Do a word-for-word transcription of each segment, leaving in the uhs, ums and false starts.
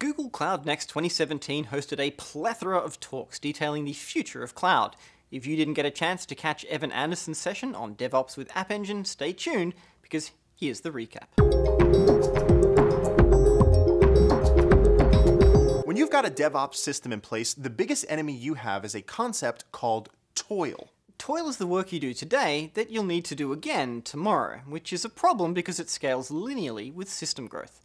Google Cloud Next twenty seventeen hosted a plethora of talks detailing the future of cloud. If you didn't get a chance to catch Evan Anderson's session on DevOps with App Engine, stay tuned because here's the recap. When you've got a DevOps system in place, the biggest enemy you have is a concept called toil. Toil is the work you do today that you'll need to do again tomorrow, which is a problem because it scales linearly with system growth.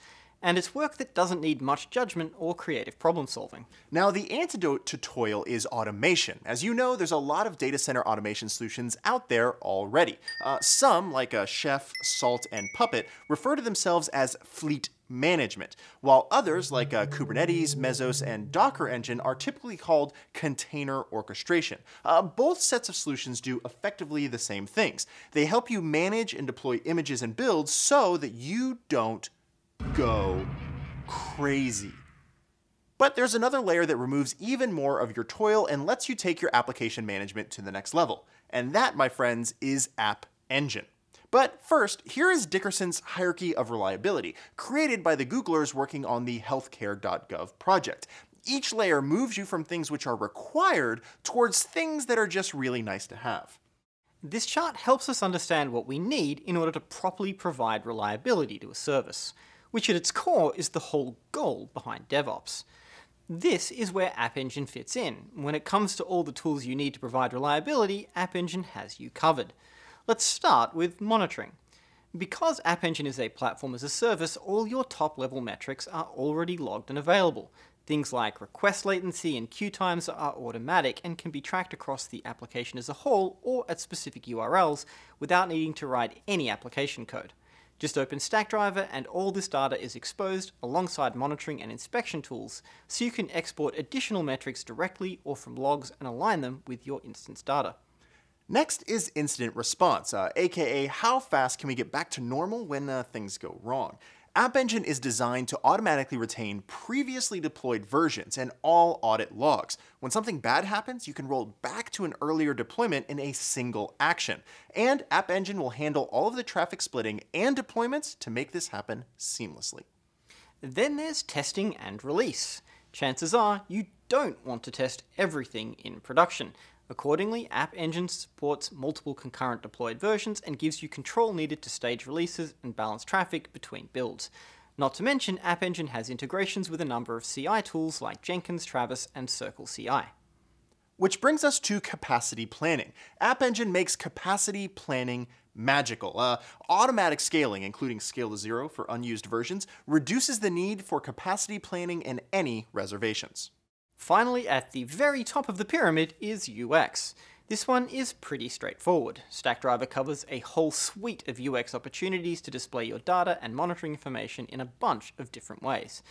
And it's work that doesn't need much judgment or creative problem solving. Now, the antidote to toil is automation. As you know, there's a lot of data center automation solutions out there already. Uh, some, like uh, Chef, Salt, and Puppet, refer to themselves as fleet management, while others like uh, Kubernetes, Mesos, and Docker Engine are typically called container orchestration. Uh, both sets of solutions do effectively the same things. They help you manage and deploy images and builds so that you don't go crazy. But there's another layer that removes even more of your toil and lets you take your application management to the next level. And that, my friends, is App Engine. But first, here is Dickerson's hierarchy of reliability, created by the Googlers working on the healthcare dot gov project. Each layer moves you from things which are required towards things that are just really nice to have. This chart helps us understand what we need in order to properly provide reliability to a service, which at its core is the whole goal behind DevOps. This is where App Engine fits in. When it comes to all the tools you need to provide reliability, App Engine has you covered. Let's start with monitoring. Because App Engine is a platform as a service, all your top-level metrics are already logged and available. Things like request latency and queue times are automatic and can be tracked across the application as a whole or at specific U R Ls without needing to write any application code. Just open Stackdriver and all this data is exposed alongside monitoring and inspection tools, so you can export additional metrics directly or from logs and align them with your instance data. Next is incident response, uh, aka how fast can we get back to normal when uh, things go wrong. App Engine is designed to automatically retain previously deployed versions and all audit logs. When something bad happens, you can roll back to an earlier deployment in a single action. And App Engine will handle all of the traffic splitting and deployments to make this happen seamlessly. Then there's testing and release. Chances are you don't want to test everything in production. Accordingly, App Engine supports multiple concurrent deployed versions and gives you control needed to stage releases and balance traffic between builds. Not to mention, App Engine has integrations with a number of C I tools like Jenkins, Travis, and CircleCI. Which brings us to capacity planning. App Engine makes capacity planning magical. Uh, automatic scaling, including scale to zero for unused versions, reduces the need for capacity planning and any reservations. Finally, at the very top of the pyramid is U X. This one is pretty straightforward. Stackdriver covers a whole suite of U X opportunities to display your data and monitoring information in a bunch of different ways.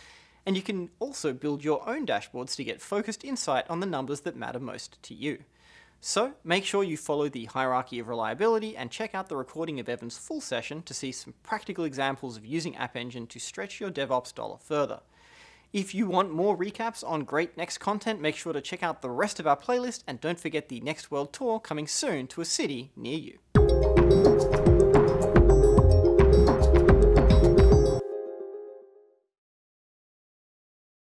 And you can also build your own dashboards to get focused insight on the numbers that matter most to you. So make sure you follow the hierarchy of reliability and check out the recording of Evan's full session to see some practical examples of using App Engine to stretch your DevOps dollar further. If you want more recaps on great Next content, make sure to check out the rest of our playlist and don't forget the Next World Tour coming soon to a city near you.